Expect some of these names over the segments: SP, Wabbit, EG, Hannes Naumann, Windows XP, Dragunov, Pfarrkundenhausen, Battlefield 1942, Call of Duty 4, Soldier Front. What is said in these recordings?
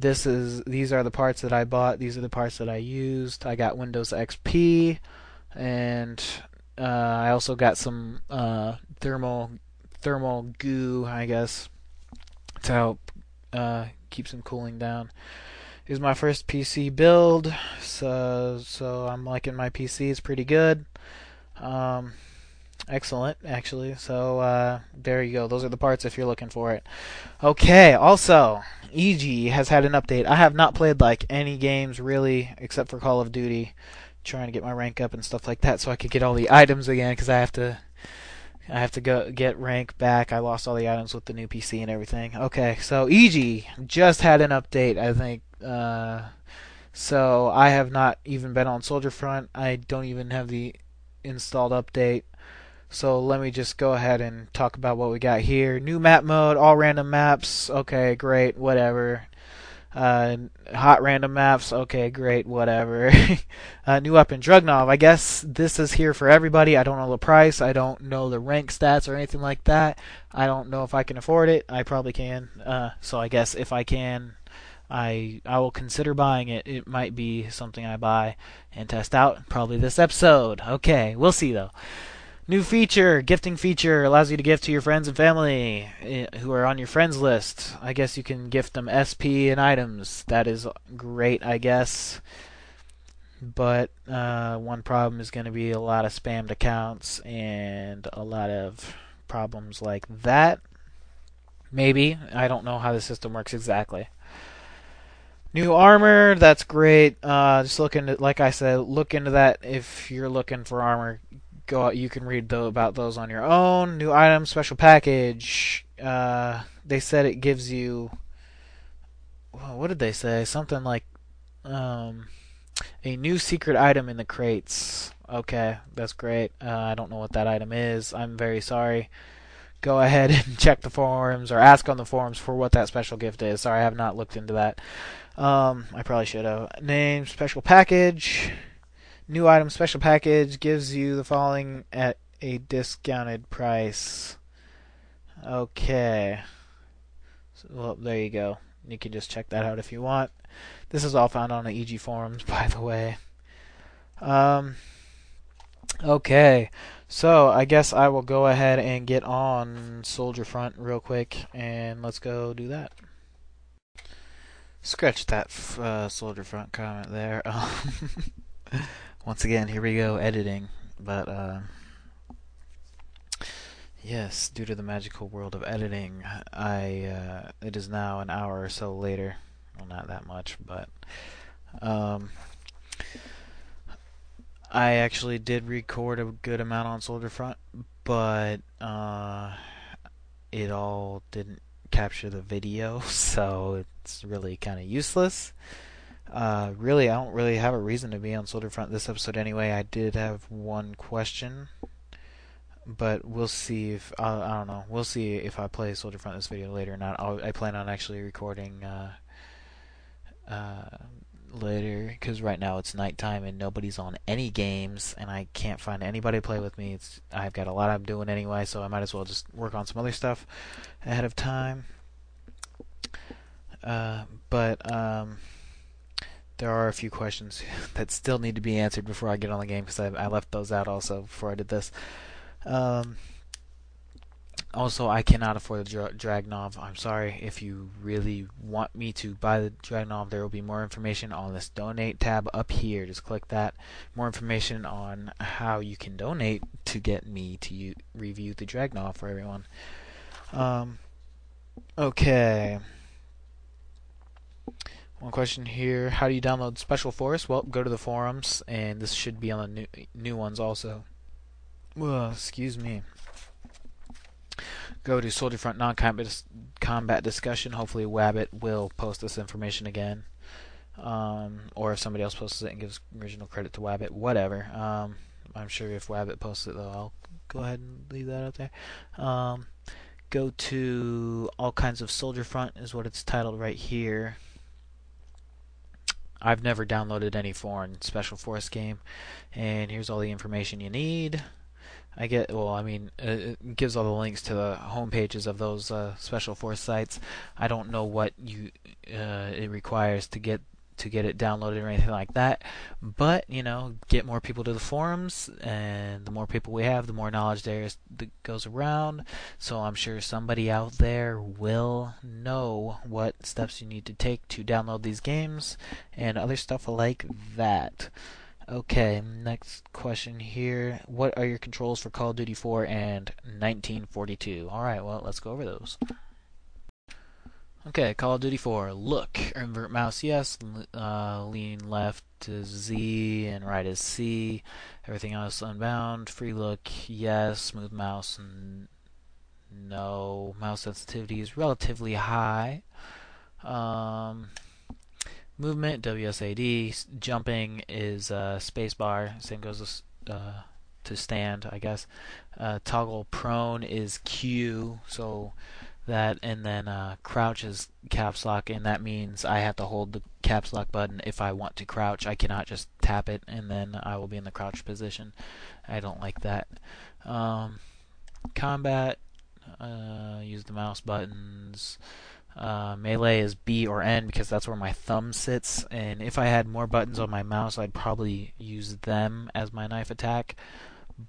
these are the parts that I bought, these are the parts that I used. I got Windows XP, and I also got some thermal goo, I guess, to help keep some cooling down. Here's my first PC build, so I'm liking my PC. It's pretty good, excellent actually. So there you go. Those are the parts if you're looking for it. Okay. Also, EG has had an update. I have not played like any games really, except for Call of Duty. Trying to get my rank up and stuff like that, so I could get all the items again, because I have to go get rank back. I lost all the items with the new PC and everything. Okay, so EG just had an update, I think. So I have not even been on Soldier Front. I don't even have the installed update. So let me just go ahead and talk about what we got here. New map mode, all random maps. Okay, great, whatever. Hot random maps. Okay, great, whatever. New weapon, Dragunov. I guess this is here for everybody. I don't know the price. I don't know the rank stats or anything like that. I don't know if I can afford it. I probably can. So I guess if I can, I will consider buying it. It might be something I buy and test out. Probably this episode. Okay, we'll see though. New feature, gifting feature, allows you to gift to your friends and family who are on your friends list. I guess you can gift them SP and items. That is great, I guess. But one problem is going to be a lot of spammed accounts and a lot of problems like that. Maybe. I don't know how the system works exactly. New armor, that's great. Just look into, like I said, look into that if you're looking for armor. Go out, you can read about those on your own. New item, special package. They said it gives you, well, what did they say? Something like a new secret item in the crates. Okay, that's great. I don't know what that item is. I'm very sorry. Go ahead and check the forums or ask on the forums for what that special gift is. Sorry, I have not looked into that. I probably should have. Name, special package. New item, special package, gives you the following at a discounted price. Okay. So, well, there you go. You can just check that out if you want. This is all found on the EG forums, by the way. Okay. So, I guess I will go ahead and get on Soldier Front real quick, and let's go do that. Scratch that Soldier Front comment there. Once again, here we go, editing, but yes, due to the magical world of editing, it is now an hour or so later, well, not that much, but I actually did record a good amount on Soldier Front, but it all didn't capture the video, so it's really kind of useless. Really, I don't really have a reason to be on Soldier Front this episode anyway. I did have one question, but we'll see if, I don't know, we'll see if I play Soldier Front this video later or not. I plan on actually recording later, because right now it's nighttime and nobody's on any games, and I can't find anybody to play with me. I've got a lot I'm doing anyway, so I might as well just work on some other stuff ahead of time. There are a few questions that still need to be answered before I get on the game, because I left those out also before I did this. Also, I cannot afford the Dragunov. I'm sorry. If you really want me to buy the Dragunov, there will be more information on this donate tab up here. Just click that. More information on how you can donate to get me to review the Dragunov for everyone. Okay. One question here, how do you download Special Force? Well, go to the forums, and this should be on the new ones also. Whoa, excuse me. Go to Soldier Front non-combat discussion. Hopefully Wabbit will post this information again. Or if somebody else posts it and gives original credit to Wabbit, whatever. I'm sure if Wabbit posts it, though, I'll go ahead and leave that out there. Go to All Kinds of Soldier Front is what it's titled right here. I've never downloaded any foreign Special Force game, and here's all the information you need. I get, well, I mean, it gives all the links to the home pages of those special force sites. I don't know what you it requires to get it downloaded or anything like that, but you know, get more people to the forums, and the more people we have, the more knowledge there is that goes around. So I'm sure somebody out there will know what steps you need to take to download these games and other stuff like that. Okay, next question here. What are your controls for Call of Duty 4 and 1942? Alright, well, let's go over those. Okay, Call of Duty 4. Look, invert mouse, yes. Lean left is Z and right is C. Everything else unbound. Free look, yes. Smooth mouse, no. Mouse sensitivity is relatively high. Movement, WSAD. Jumping is spacebar. Same goes to stand, I guess. Toggle prone is Q. So that, and then crouch is caps lock, and that means I have to hold the caps lock button if I want to crouch. I cannot just tap it, and then I will be in the crouch position. I don't like that. Combat, use the mouse buttons. Melee is B or N because that's where my thumb sits, and if I had more buttons on my mouse I'd probably use them as my knife attack,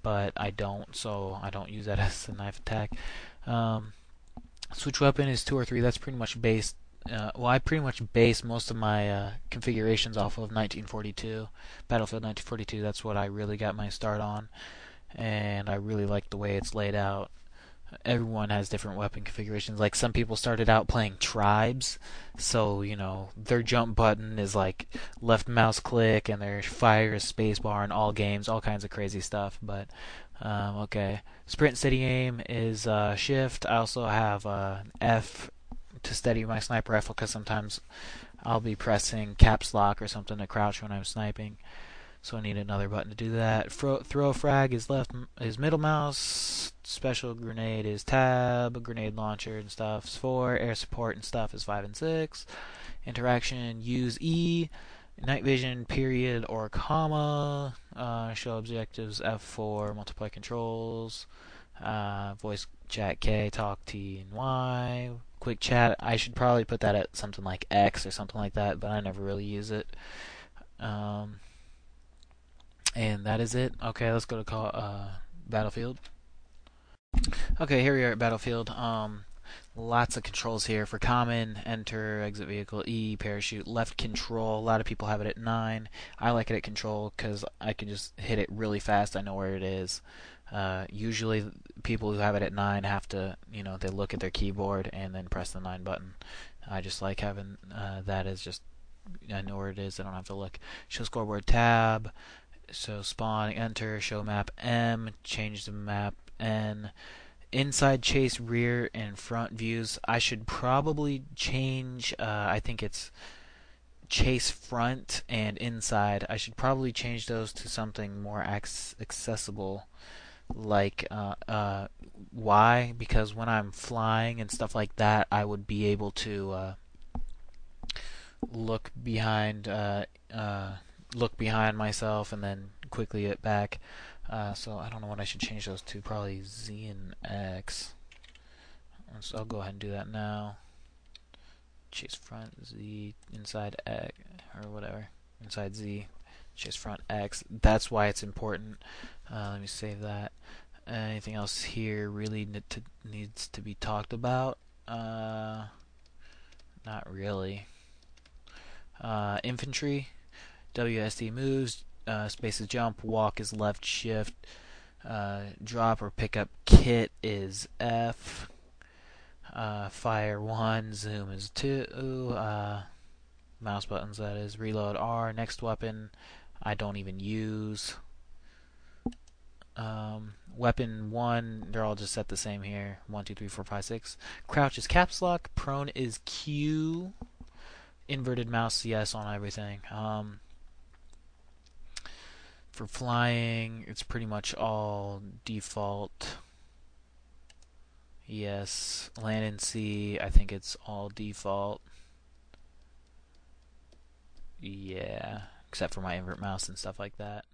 but I don't, so I don't use that as a knife attack. Switch weapon is 2 or 3. That's pretty much based, well, I pretty much base most of my configurations off of 1942, Battlefield 1942. That's what I really got my start on, and I really like the way it's laid out. Everyone has different weapon configurations. Like, some people started out playing tribes, so you know, their jump button is like left mouse click and their fire is spacebar in all games, all kinds of crazy stuff. But okay, sprint steady aim is shift. I also have F to steady my sniper rifle because sometimes I'll be pressing caps lock or something to crouch when I'm sniping, so I need another button to do that. Throw frag is middle mouse. Special grenade is tab. Grenade launcher and stuff is 4. Air support and stuff is 5 and 6. Interaction, use E. Night vision, period or comma. Show objectives, F4. Multiply controls. Voice chat, K. Talk, T and Y. Quick chat, I should probably put that at something like X or something like that, but I never really use it. And that is it. Okay, let's go to call Battlefield. Okay, here we are at Battlefield. Lots of controls here. For common, enter, exit vehicle, E, parachute, left control. A lot of people have it at 9. I like it at control because I can just hit it really fast. I know where it is. Usually people who have it at 9 have to, you know, they look at their keyboard and then press the 9 button. I just like having that as just, I know where it is. I don't have to look. Show scoreboard, tab. So spawn, enter, show map, M, change the map, N. Inside, chase, rear, and front views. I should probably change, I think it's chase front and inside. I should probably change those to something more accessible, like Y, because when I'm flying and stuff like that, I would be able to look behind myself and then quickly get back. So I don't know what I should change those to. Probably Z and X. So I'll go ahead and do that now. Chase front, Z, inside X, or whatever. Inside Z, chase front, X. That's why it's important. Let me save that. Anything else here really needs to be talked about? Not really. Infantry. WSD moves, space is jump, walk is left shift, drop or pick up kit is F, fire 1, zoom is 2, mouse buttons that is, reload R, next weapon I don't even use, weapon 1, they're all just set the same here, 1, 2, 3, 4, 5, 6, crouch is caps lock, prone is Q, inverted mouse yes on everything. For flying, it's pretty much all default. Yes, land and sea, I think it's all default. Yeah, except for my invert mouse and stuff like that.